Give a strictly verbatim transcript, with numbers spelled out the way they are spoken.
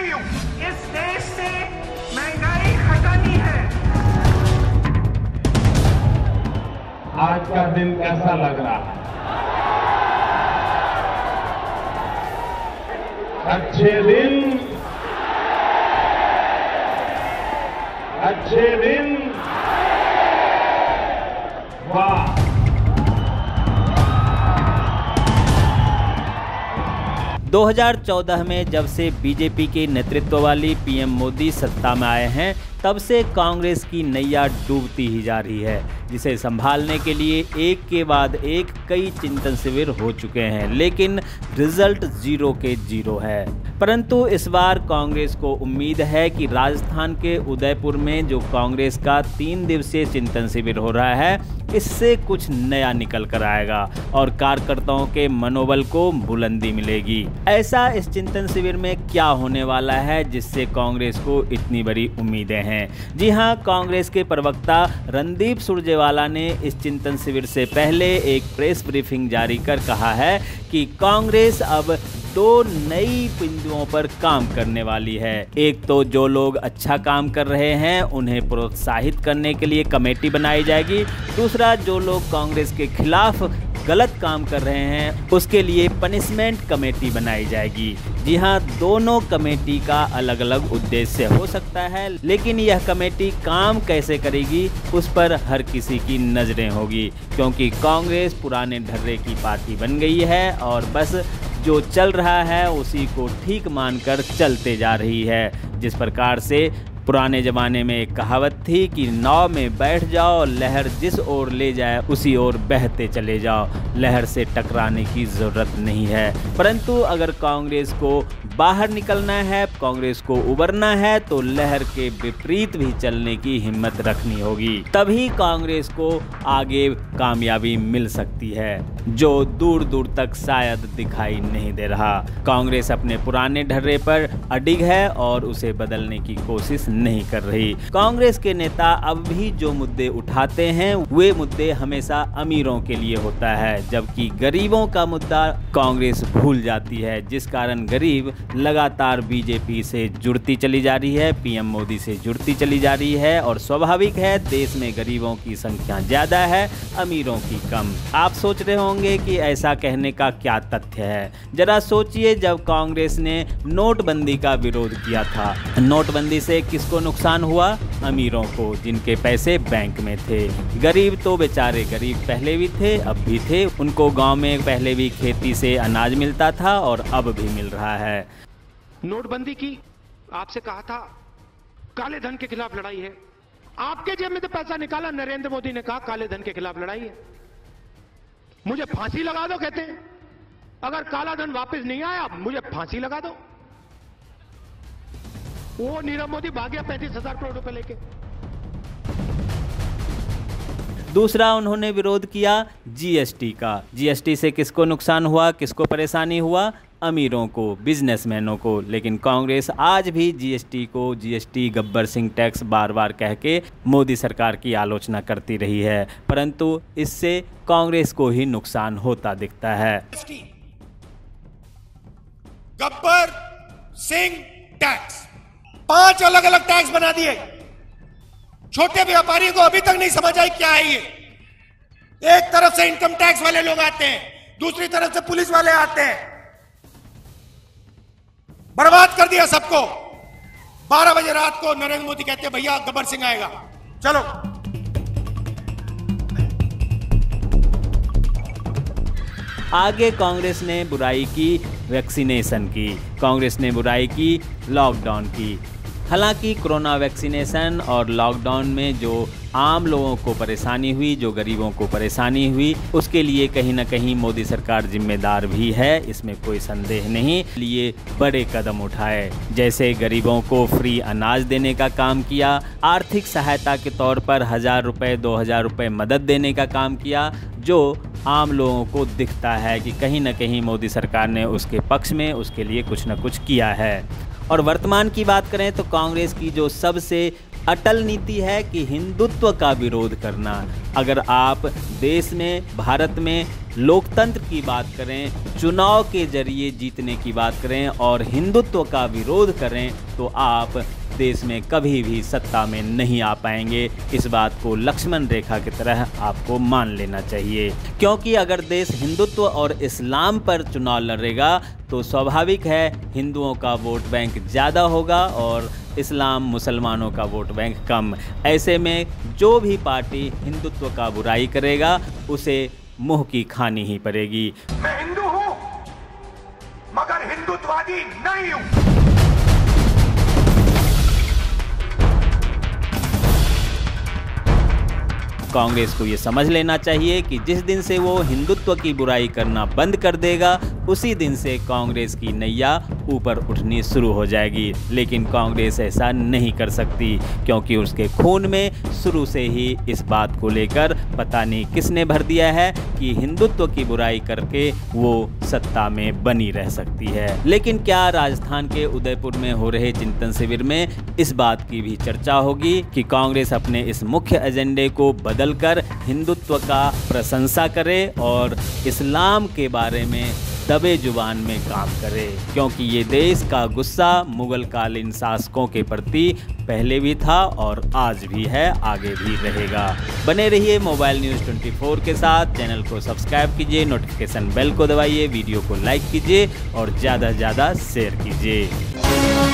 रही हूँ। इस देश से महंगाई हटानी है। आज का दिन कैसा लग रहा है? अच्छे दिन, अच्छे दिन, वाह। दो हज़ार चौदह में जब से बीजेपी के नेतृत्व वाली पीएम मोदी सत्ता में आए हैं, तब से कांग्रेस की नैया डूबती ही जा रही है, जिसे संभालने के लिए एक के बाद एक कई चिंतन शिविर हो चुके हैं, लेकिन रिजल्ट जीरो के जीरो है। परंतु इस बार कांग्रेस को उम्मीद है कि राजस्थान के उदयपुर में जो कांग्रेस का तीन दिवसीय चिंतन शिविर हो रहा है, इससे कुछ नया निकल कर आएगा और कार्यकर्ताओं के मनोबल को बुलंदी मिलेगी। ऐसा इस चिंतन शिविर में क्या होने वाला है जिससे कांग्रेस को इतनी बड़ी उम्मीदें हैं? जी हां, कांग्रेस के प्रवक्ता रणदीप सुरजेवाला ने इस चिंतन शिविर से पहले एक प्रेस ब्रीफिंग जारी कर कहा है कि कांग्रेस अब दो नई बिंदुओं पर काम करने वाली है। एक तो जो लोग अच्छा काम कर रहे हैं उन्हें प्रोत्साहित करने के लिए कमेटी बनाई जाएगी। दूसरा, जो लोग कांग्रेस के खिलाफ गलत काम कर रहे हैं उसके लिए पनिशमेंट कमेटी बनाई जाएगी। जी हाँ, दोनों कमेटी का अलग अलग उद्देश्य हो सकता है, लेकिन यह कमेटी काम कैसे करेगी उस पर हर किसी की नजरें होगी, क्योंकि कांग्रेस पुराने ढर्रे की पार्टी बन गई है और बस जो चल रहा है उसी को ठीक मानकर चलते जा रही है। जिस प्रकार से पुराने ज़माने में एक कहावत थी कि नाव में बैठ जाओ, लहर जिस ओर ले जाए उसी ओर बहते चले जाओ, लहर से टकराने की ज़रूरत नहीं है। परंतु अगर कांग्रेस को बाहर निकलना है, कांग्रेस को उबरना है, तो लहर के विपरीत भी चलने की हिम्मत रखनी होगी, तभी कांग्रेस को आगे कामयाबी मिल सकती है, जो दूर दूर तक शायद दिखाई नहीं दे रहा। कांग्रेस अपने पुराने ढर्रे पर अडिग है और उसे बदलने की कोशिश नहीं कर रही। कांग्रेस के नेता अब भी जो मुद्दे उठाते हैं वे मुद्दे हमेशा अमीरों के लिए होता है, जबकि गरीबों का मुद्दा कांग्रेस भूल जाती है, जिस कारण गरीब लगातार बीजेपी से जुड़ती चली जा रही है, पीएम मोदी से जुड़ती चली जा रही है। और स्वाभाविक है, देश में गरीबों की संख्या ज्यादा है, अमीरों की कम। आप सोच रहे होंगे कि ऐसा कहने का क्या तथ्य है। जरा सोचिए, जब कांग्रेस ने नोटबंदी का विरोध किया था, नोटबंदी से किसको नुकसान हुआ? अमीरों को, जिनके पैसे बैंक में थे। गरीब तो बेचारे गरीब पहले भी थे, अब भी थे। उनको गांव में पहले भी खेती से अनाज मिलता था और अब भी मिल रहा है। नोटबंदी की, आपसे कहा था काले धन के खिलाफ लड़ाई है, आपके जेब में तो पैसा निकाला, नरेंद्र मोदी ने कहा काले धन के खिलाफ लड़ाई है। मुझे फांसी लगा दो कहते हैं, अगर काला धन वापस नहीं आया मुझे फांसी लगा दो। वो नीरव मोदी भाग्या पैंतीस हजार करोड़ रुपए लेके। दूसरा, उन्होंने विरोध किया जीएसटी का। जीएसटी से किसको नुकसान हुआ, किसको परेशानी हुआ? अमीरों को, बिजनेसमैनों को। लेकिन कांग्रेस आज भी जीएसटी को जीएसटी गब्बर सिंह टैक्स बार बार कह के मोदी सरकार की आलोचना करती रही है, परंतु इससे कांग्रेस को ही नुकसान होता दिखता है। गब्बर सिंह टैक्स, पांच अलग अलग टैक्स बना दिए। छोटे व्यापारी को अभी तक नहीं समझ आई क्या है ये। एक तरफ से इनकम टैक्स वाले लोग आते हैं, दूसरी तरफ से पुलिस वाले आते हैं, बर्बाद कर दिया सबको। बारह बजे रात को नरेंद्र मोदी कहते हैं भैया गब्बर सिंह आएगा, चलो। आगे कांग्रेस ने बुराई की वैक्सीनेशन की, कांग्रेस ने बुराई की लॉकडाउन की। हालांकि कोरोना वैक्सीनेशन और लॉकडाउन में जो आम लोगों को परेशानी हुई, जो गरीबों को परेशानी हुई, उसके लिए कहीं ना कहीं मोदी सरकार जिम्मेदार भी है, इसमें कोई संदेह नहीं। लिए बड़े कदम उठाए, जैसे गरीबों को फ्री अनाज देने का काम किया, आर्थिक सहायता के तौर पर हज़ार रुपये दो हज़ार रुपये मदद देने का काम किया, जो आम लोगों को दिखता है कि कहीं ना कहीं मोदी सरकार ने उसके पक्ष में उसके लिए कुछ ना कुछ किया है। और वर्तमान की बात करें तो कांग्रेस की जो सबसे अटल नीति है कि हिंदुत्व का विरोध करना। अगर आप देश में, भारत में लोकतंत्र की बात करें, चुनाव के जरिए जीतने की बात करें और हिंदुत्व का विरोध करें तो आप देश में कभी भी सत्ता में नहीं आ पाएंगे। इस बात को लक्ष्मण रेखा की तरह आपको मान लेना चाहिए, क्योंकि अगर देश हिंदुत्व और इस्लाम पर चुनाव लड़ेगा तो स्वाभाविक है हिंदुओं का वोट बैंक ज़्यादा होगा और इस्लाम मुसलमानों का वोट बैंक कम। ऐसे में जो भी पार्टी हिंदुत्व का बुराई करेगा उसे मुंह की खानी ही पड़ेगी। मैं हिंदू हूं, मगर हिंदुत्ववादी नहीं हूं। कांग्रेस को ये समझ लेना चाहिए कि जिस दिन से वो हिंदुत्व की बुराई करना बंद कर देगा उसी दिन से कांग्रेस की नैया ऊपर उठनी शुरू हो जाएगी। लेकिन कांग्रेस ऐसा नहीं कर सकती, क्योंकि उसके खून में शुरू से ही इस बात को लेकर पता नहीं किसने भर दिया है कि हिंदुत्व की बुराई करके वो सत्ता में बनी रह सकती है। लेकिन क्या राजस्थान के उदयपुर में हो रहे चिंतन शिविर में इस बात की भी चर्चा होगी कि कांग्रेस अपने इस मुख्य एजेंडे को बदल कर हिंदुत्व का प्रशंसा करे और इस्लाम के बारे में दबे जुबान में काम करे, क्योंकि ये देश का गुस्सा मुगल कालीन शासकों के प्रति पहले भी था और आज भी है, आगे भी रहेगा। बने रहिए मोबाइल न्यूज़ चौबीस के साथ। चैनल को सब्सक्राइब कीजिए, नोटिफिकेशन बेल को दबाइए, वीडियो को लाइक कीजिए और ज़्यादा से ज़्यादा शेयर कीजिए।